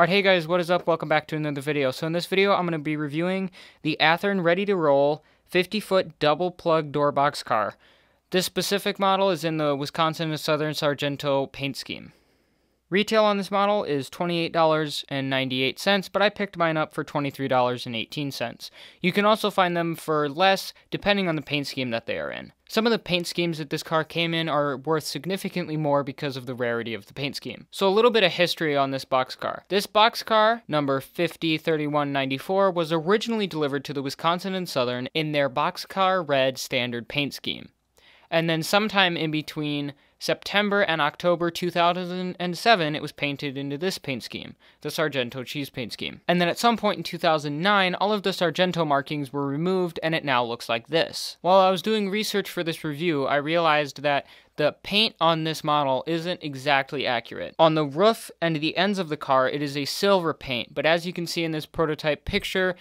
Alright, hey guys, what is up? Welcome back to another video. So in this video, I'm going to be reviewing the Athearn ready-to-roll 50-foot double-plug door box car. This specific model is in the Wisconsin and Southern Sargento paint scheme. Retail on this model is $28.98, but I picked mine up for $23.18. You can also find them for less, depending on the paint scheme that they are in. Some of the paint schemes that this car came in are worth significantly more because of the rarity of the paint scheme. So a little bit of history on this boxcar. This boxcar, number 503194, was originally delivered to the Wisconsin and Southern in their boxcar red standard paint scheme. And then sometime in between September and October 2007, it was painted into this paint scheme, the Sargento cheese paint scheme. And then at some point in 2009, all of the Sargento markings were removed and it now looks like this. While I was doing research for this review, I realized that the paint on this model isn't exactly accurate. On the roof and the ends of the car, it is a silver paint, but as you can see in this prototype picture,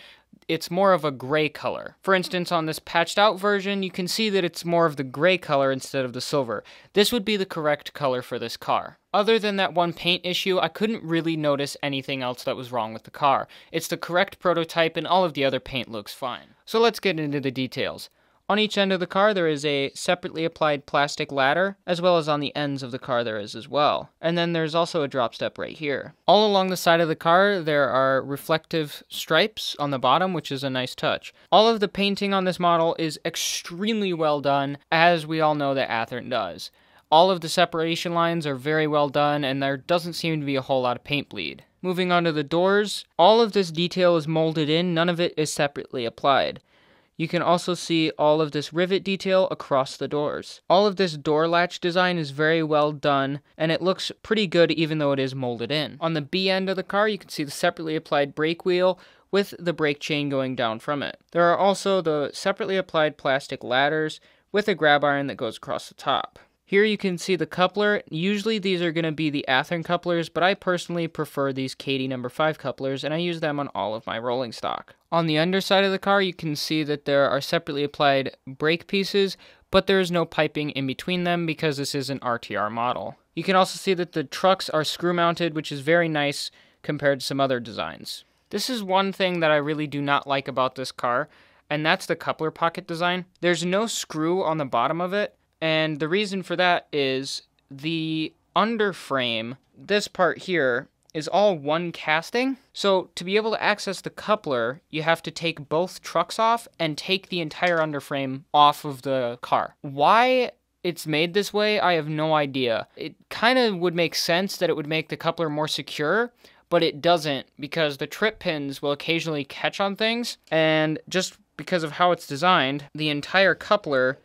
it's more of a gray color. For instance, on this patched out version, you can see that it's more of the gray color instead of the silver. This would be the correct color for this car. Other than that one paint issue, I couldn't really notice anything else that was wrong with the car. It's the correct prototype and all of the other paint looks fine. So let's get into the details. On each end of the car, there is a separately applied plastic ladder, as well as on the ends of the car there is as well. And then there's also a drop step right here. All along the side of the car, there are reflective stripes on the bottom, which is a nice touch. All of the painting on this model is extremely well done, as we all know that Athearn does. All of the separation lines are very well done, and there doesn't seem to be a whole lot of paint bleed. Moving on to the doors, all of this detail is molded in, none of it is separately applied. You can also see all of this rivet detail across the doors. All of this door latch design is very well done, and it looks pretty good even though it is molded in. On the B end of the car, you can see the separately applied brake wheel with the brake chain going down from it. There are also the separately applied plastic ladders with a grab iron that goes across the top. Here you can see the coupler. Usually these are going to be the Athearn couplers, but I personally prefer these KD number 5 couplers, and I use them on all of my rolling stock. On the underside of the car, you can see that there are separately applied brake pieces, but there is no piping in between them because this is an RTR model. You can also see that the trucks are screw mounted, which is very nice compared to some other designs. This is one thing that I really do not like about this car, and that's the coupler pocket design. There's no screw on the bottom of it. And the reason for that is the underframe, this part here, is all one casting. So to be able to access the coupler, you have to take both trucks off and take the entire underframe off of the car. Why it's made this way, I have no idea. It kind of would make sense that it would make the coupler more secure, but it doesn't because the trip pins will occasionally catch on things. And just because of how it's designed, the entire coupler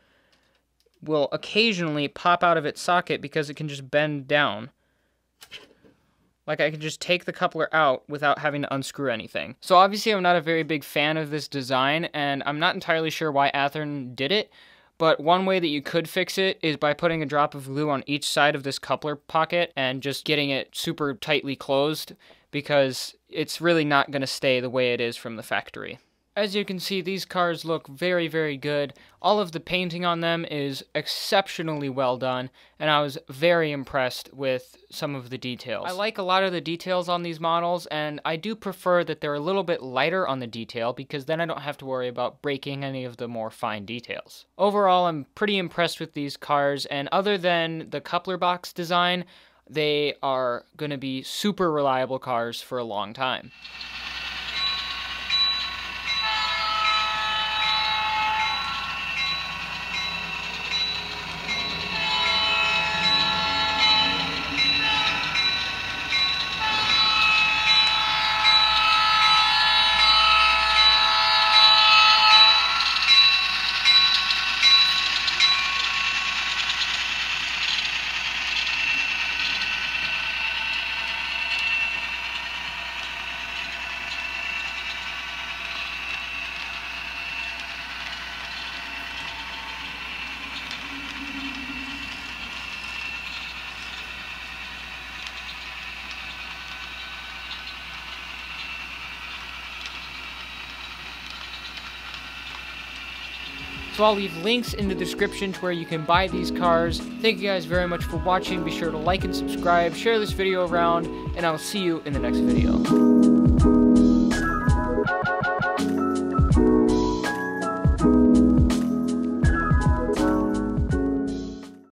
will occasionally pop out of its socket because it can just bend down. Like, I can just take the coupler out without having to unscrew anything. So obviously I'm not a very big fan of this design, and I'm not entirely sure why Athearn did it, but one way that you could fix it is by putting a drop of glue on each side of this coupler pocket and just getting it super tightly closed, because it's really not going to stay the way it is from the factory. As you can see, these cars look very, very good. All of the painting on them is exceptionally well done, and I was very impressed with some of the details. I like a lot of the details on these models, and I do prefer that they're a little bit lighter on the detail because then I don't have to worry about breaking any of the more fine details. Overall, I'm pretty impressed with these cars, and other than the coupler box design, they are going to be super reliable cars for a long time. So I'll leave links in the description to where you can buy these cars. Thank you guys very much for watching. Be sure to like and subscribe, share this video around, and I'll see you in the next video.